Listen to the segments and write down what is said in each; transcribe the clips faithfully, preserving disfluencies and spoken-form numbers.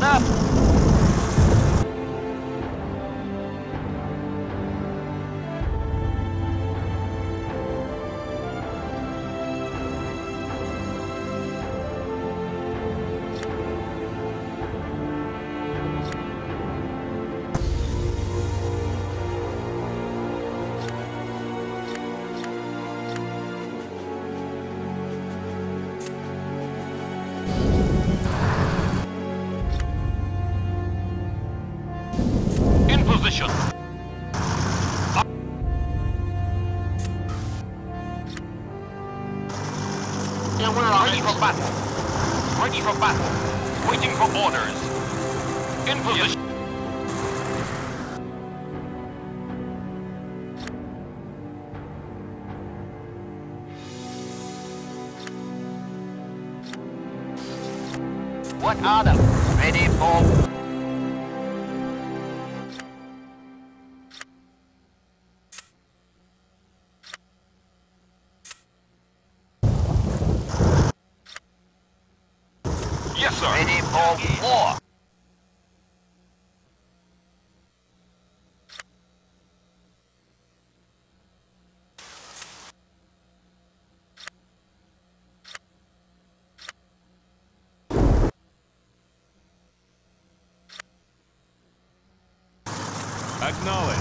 Shut up! Position. Yeah, we're ready for battle. Ready for battle. Waiting for orders. In position. Yes. What are them? Ready for... Yes, sir. Ready for war. Acknowledge.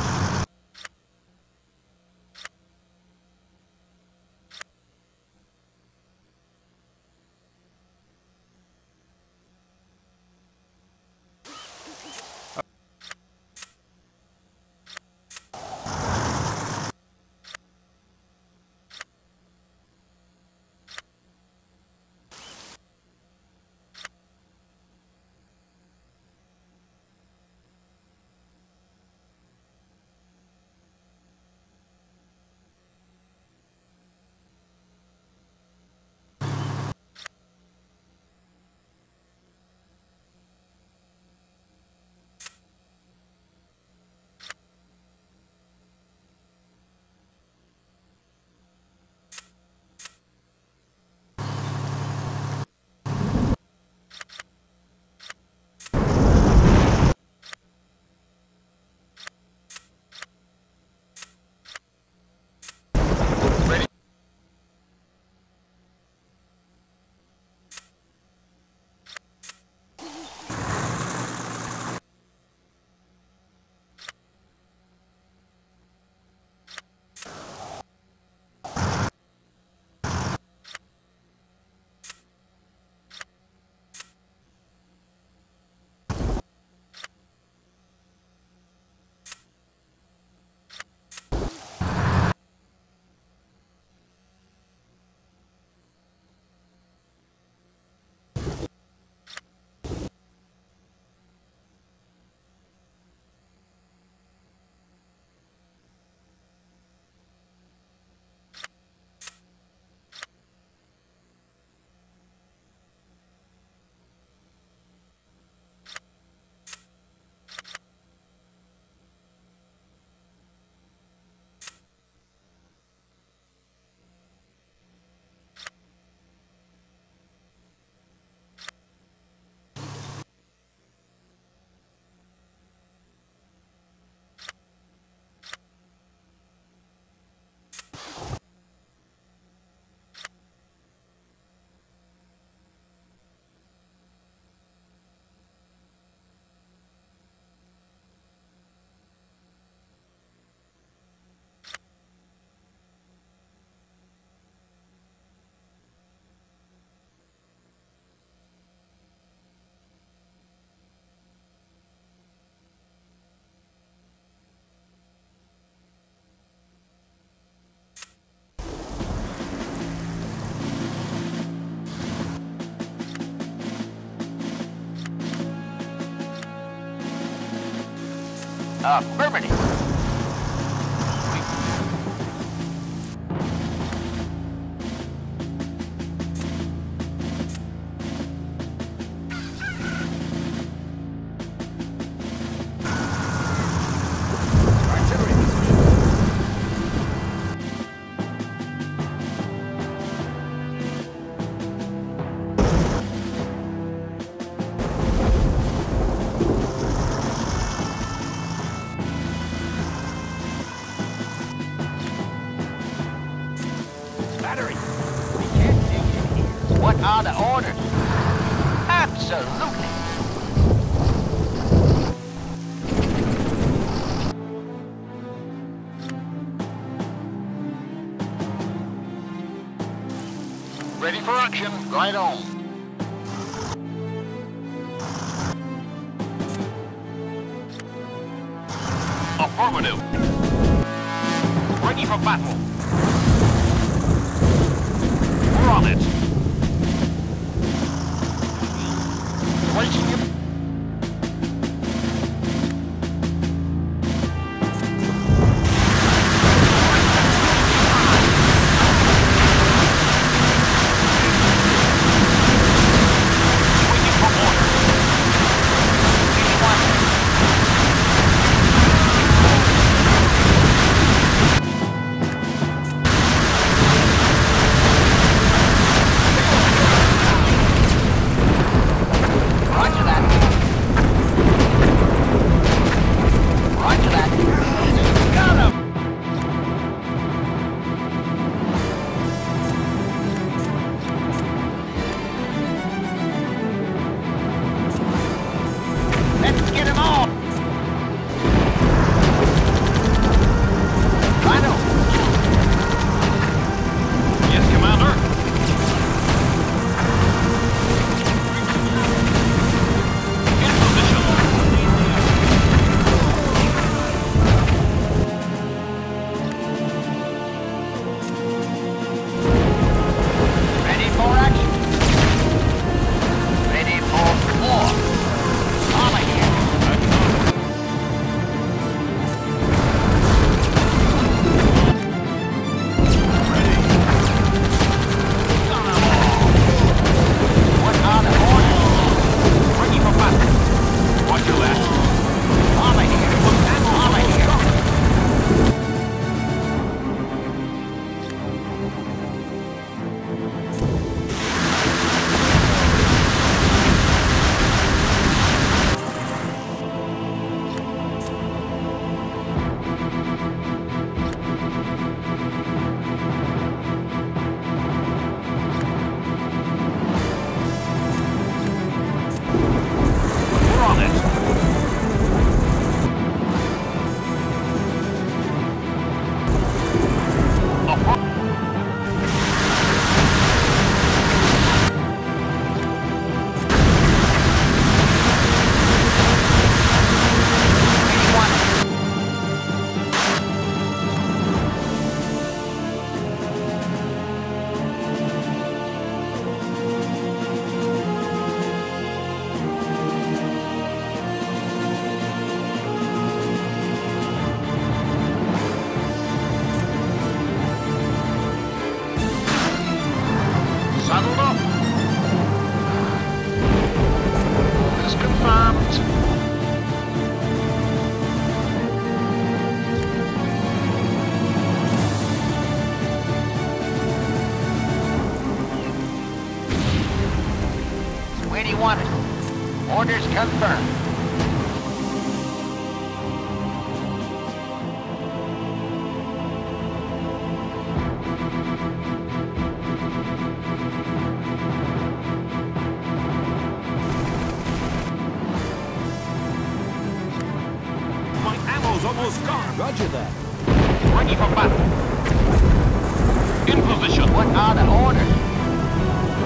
Affirmative. Artillery. battery. We can't dig in here. What are the orders? Absolutely. Ready for action. Right on. Affirmative. Ready for battle. We're on it. Placing wanted. Orders confirmed. My ammo's almost gone. Roger that. Ready for battle. In position. What are the orders?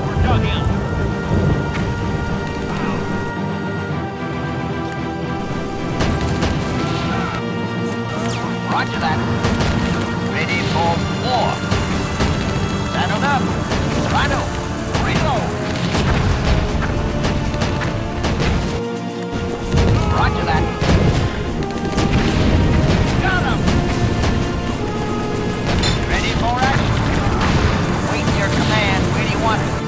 We're dug in. Roger that. Ready for war. Saddle up. Rhino. Reload. Roger that. Got him. Ready for action. Wait your command when you want it.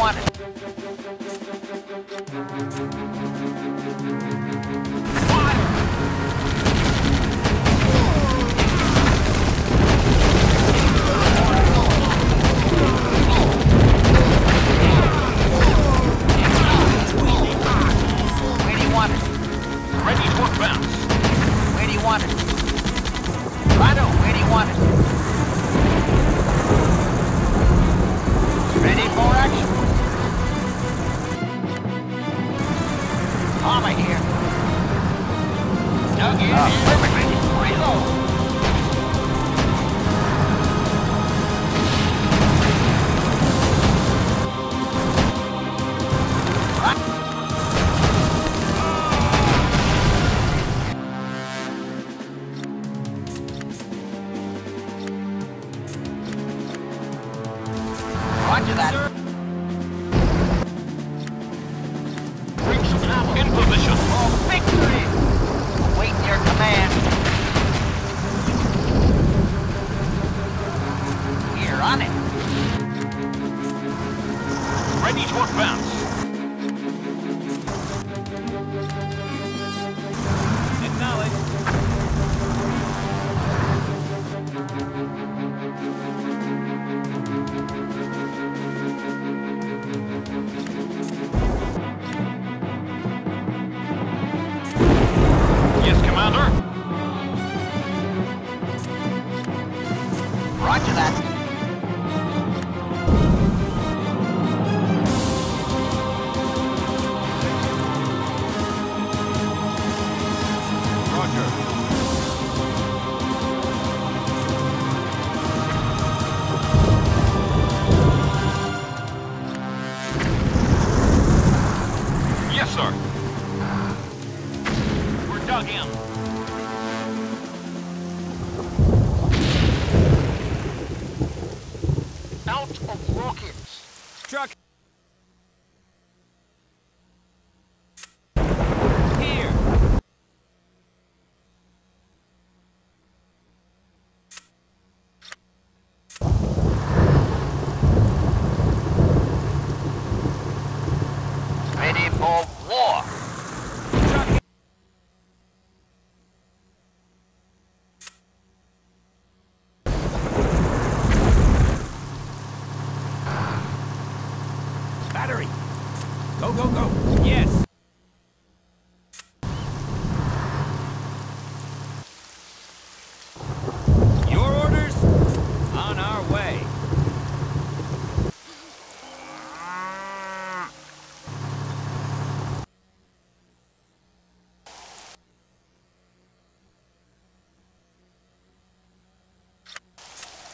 want it.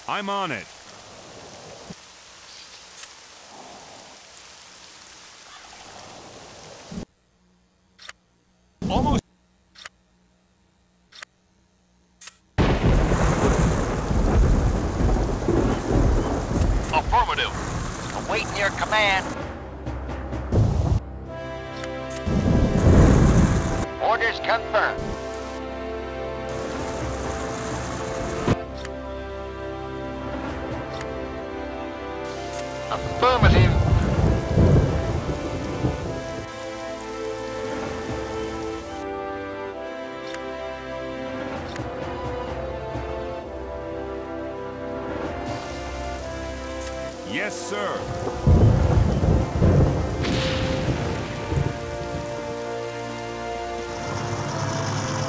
I'm on it. Almost. Affirmative. Awaiting your command. Orders confirmed. Affirmative. Yes, sir.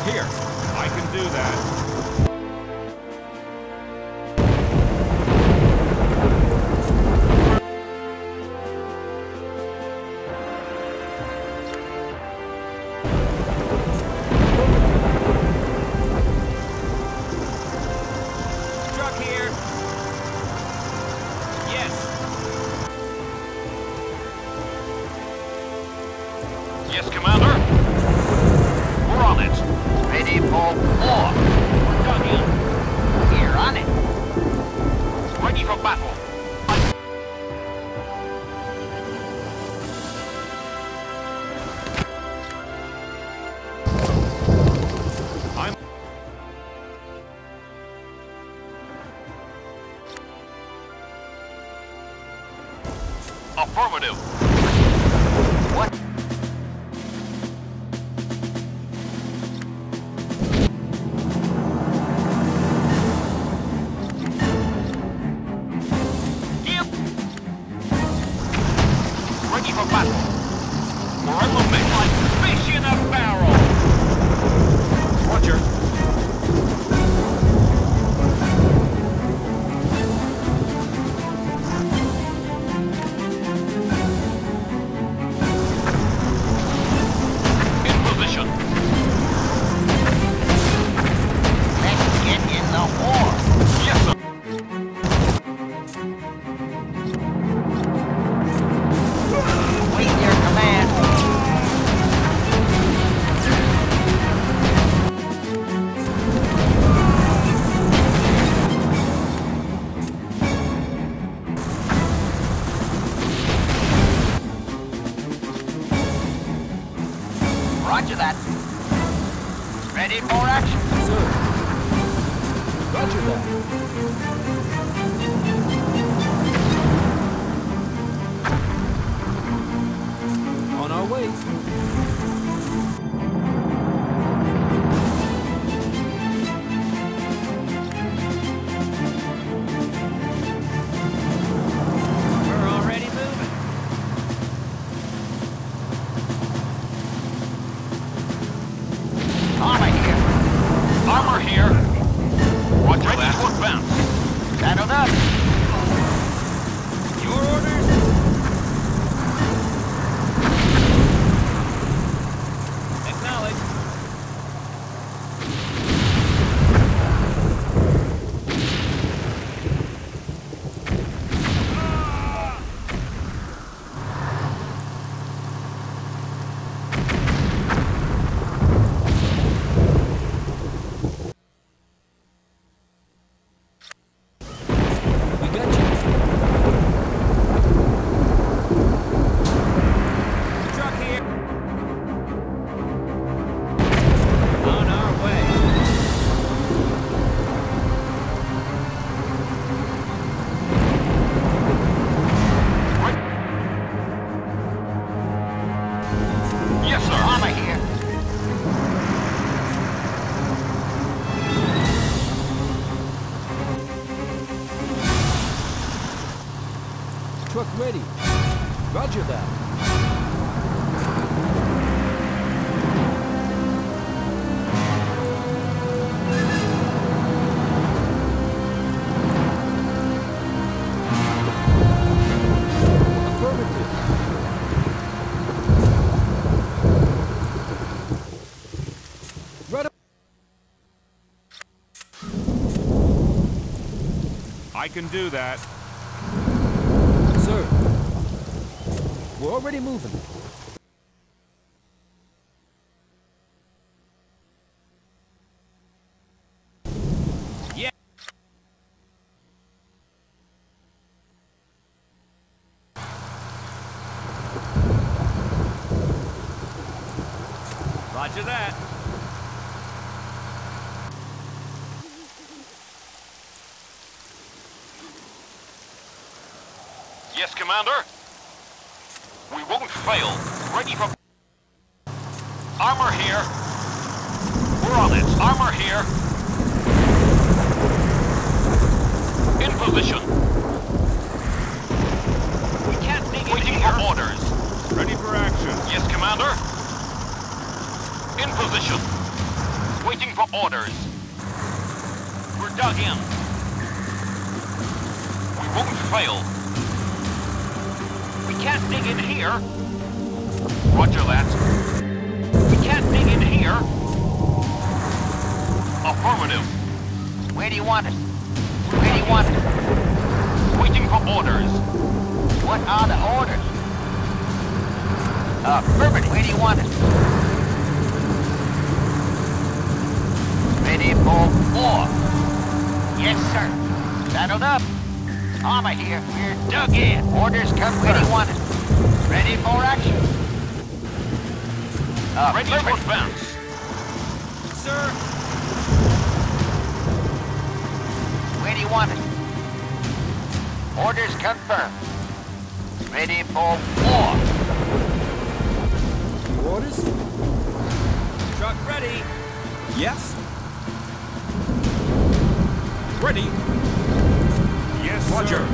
Here, I can do that. Affirmative. What? Give. Ready for battle. Morello men like fish in a barrel. Roger. Roger that. Ready for action. Sir. Roger that. On our way. Armor here. Watch your last one bounce. Saddled up. Your orders. Truck ready. Roger that. Affirmative. I can do that. Sir, we're already moving. Yeah. Roger that. Yes, Commander. We won't fail. Ready for... Armor here. We're on it. Armor here. In position. We can't dig in here. Waiting for orders. Ready for action. Yes, Commander. In position. Waiting for orders. We're dug in. We won't fail. We can't dig in here. Roger that. We can't dig in here. Affirmative. Where do you want it? Where do you want it? Waiting for orders. What are the orders? Affirmative. Where do you want it? Ready for war. Yes, sir. Saddled up. Armor here, we're dug in. Orders come where you want it. Ready for action. Uh, ready for bounce. Sir. Where do you want it? Orders confirmed. Ready for war. Orders? Truck ready. Yes. Ready. Yes, Roger.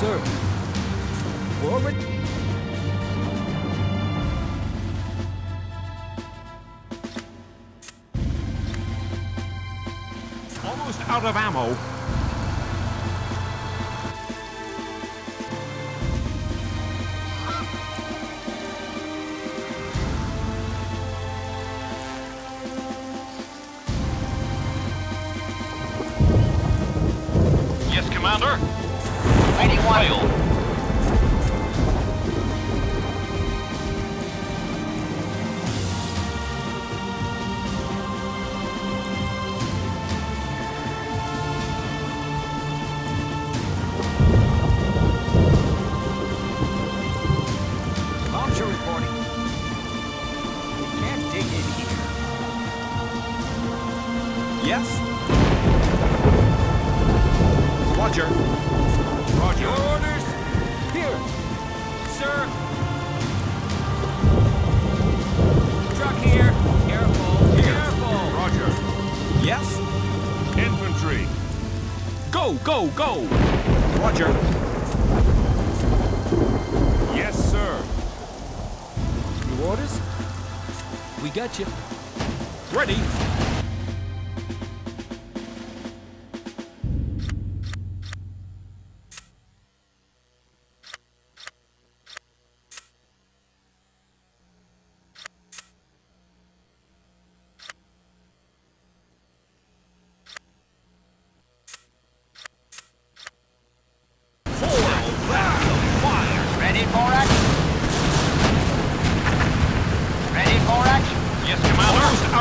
Sir. Sir. Forward. Almost out of ammo. Commander, ready while. Launcher reporting. We can't dig in here. Yes. Roger. Roger. Your orders? Here. Sir. Truck here. Careful. Here. Careful. Roger. Yes? Infantry. Go, go, go. Roger. Yes, sir. Your orders? We got you. Ready.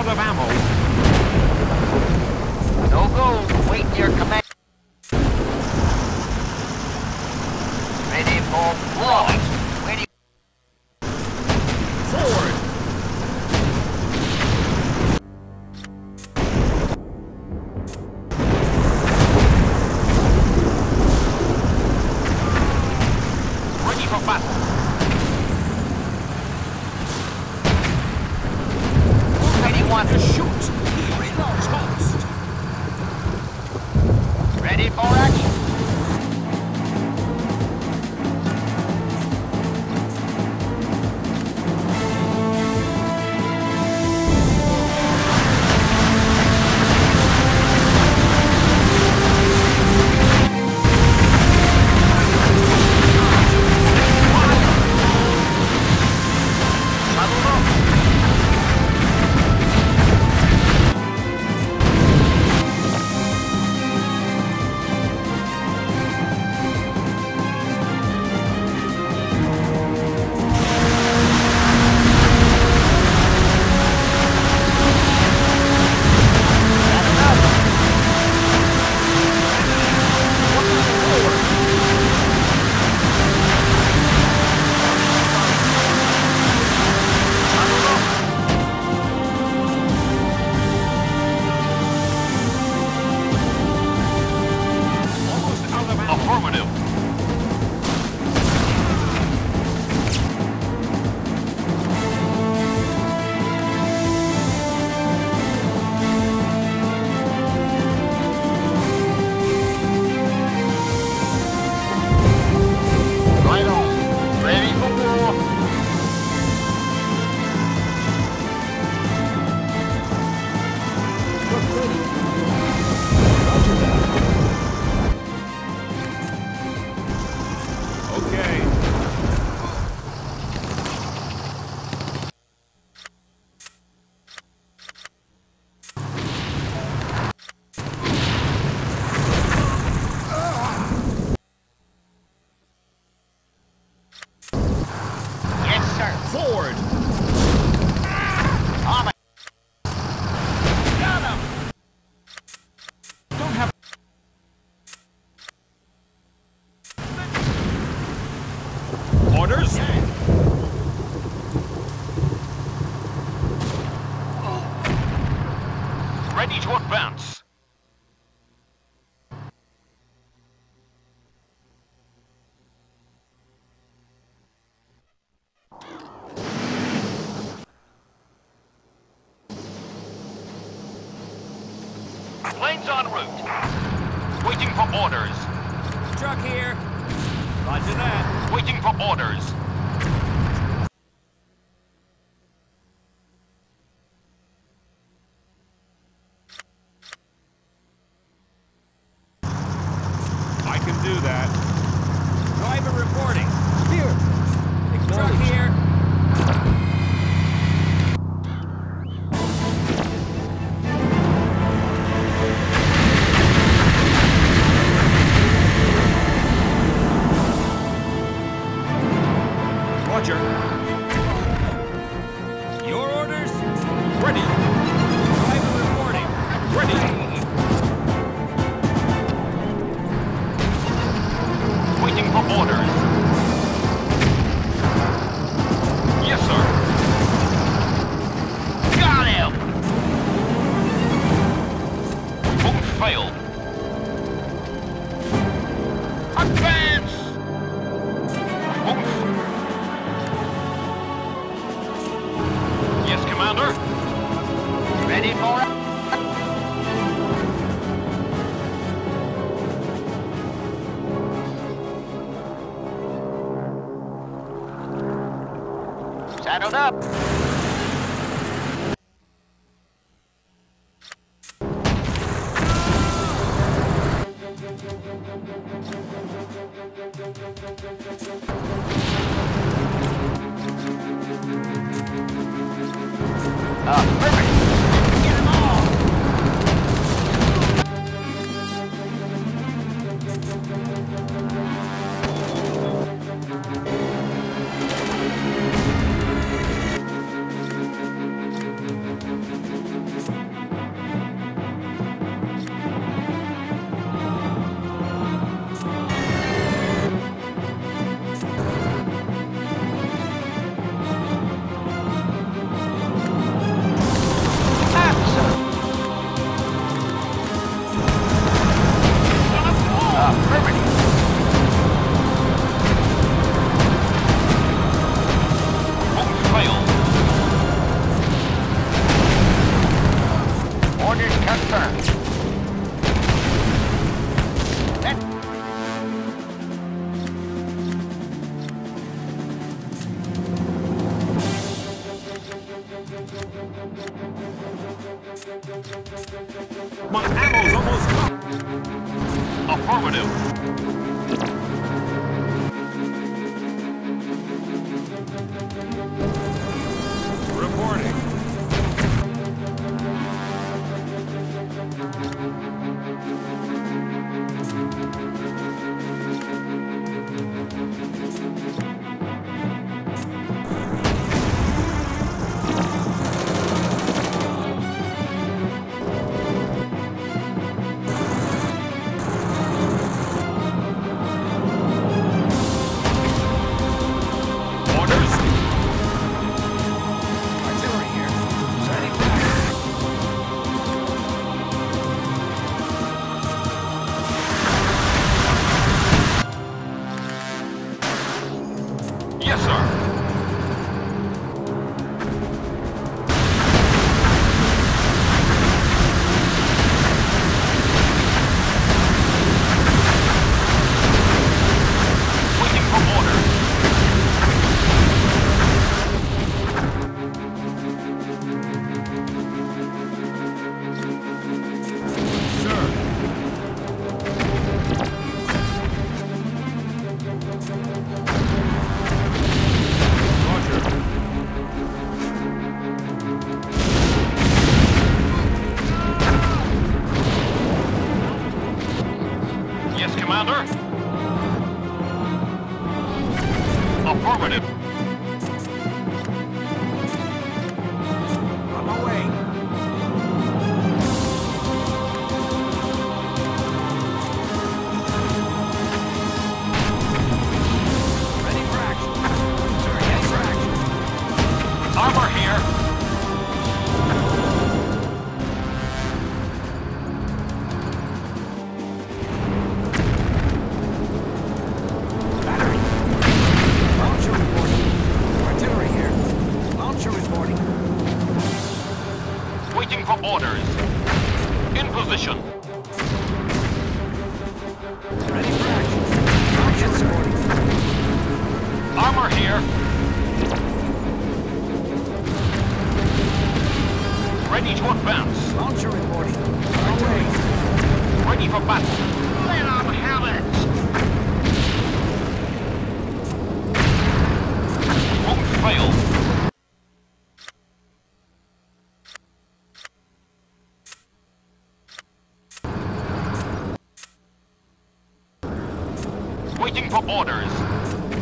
Of ammo. No go. Wait your command. Ready for war. Ready. Forward. Ready for battle. To shoot! Ready for action! Forward! Ah. Got him! Don't have... Orders? Yeah. Oh. Ready to advance. Planes en route. Waiting for orders. Truck here. Roger that. Waiting for orders. I can do that. Driver reporting. Here. Truck here. Roger. Your orders? Ready. Driver reporting. Ready. Waiting for orders. Yes, sir. Got him! Won't fail. Advance! Won't fail. Yes, Commander. Ready for it. Saddled up. Ah, perfect! Get them all! My ammo's almost gone. Affirmative. Reporting. Yes, Commander. Affirmative. On my way. Ready for action. Sir, ready for action. Armor here. Reporting. Выслащен. Armor here. Ready to advance. Launcher reporting. Away. Ready for battle. Let them have it. Won't fail. Waiting for orders.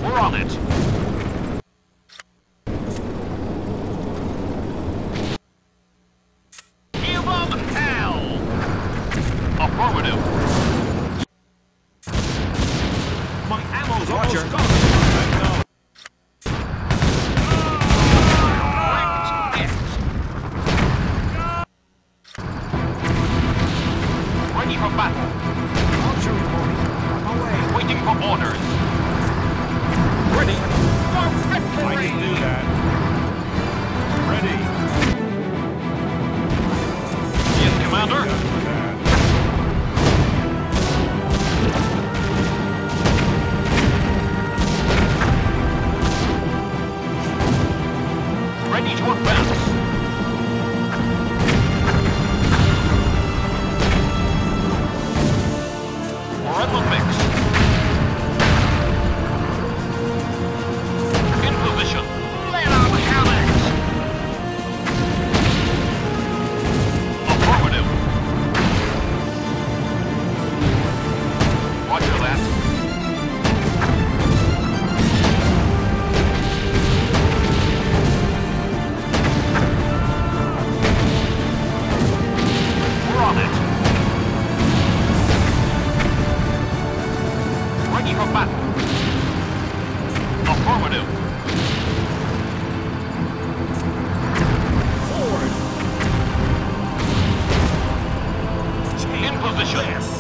We're on it. Give them hell! Affirmative. My ammo's Archer. Gone. Wrecked it. Ready for battle. Archer reporting. Waiting for orders. Ready. Go, I can do that. Ready. Yes, Commander. Ready to advance. We're in the mix. Yes.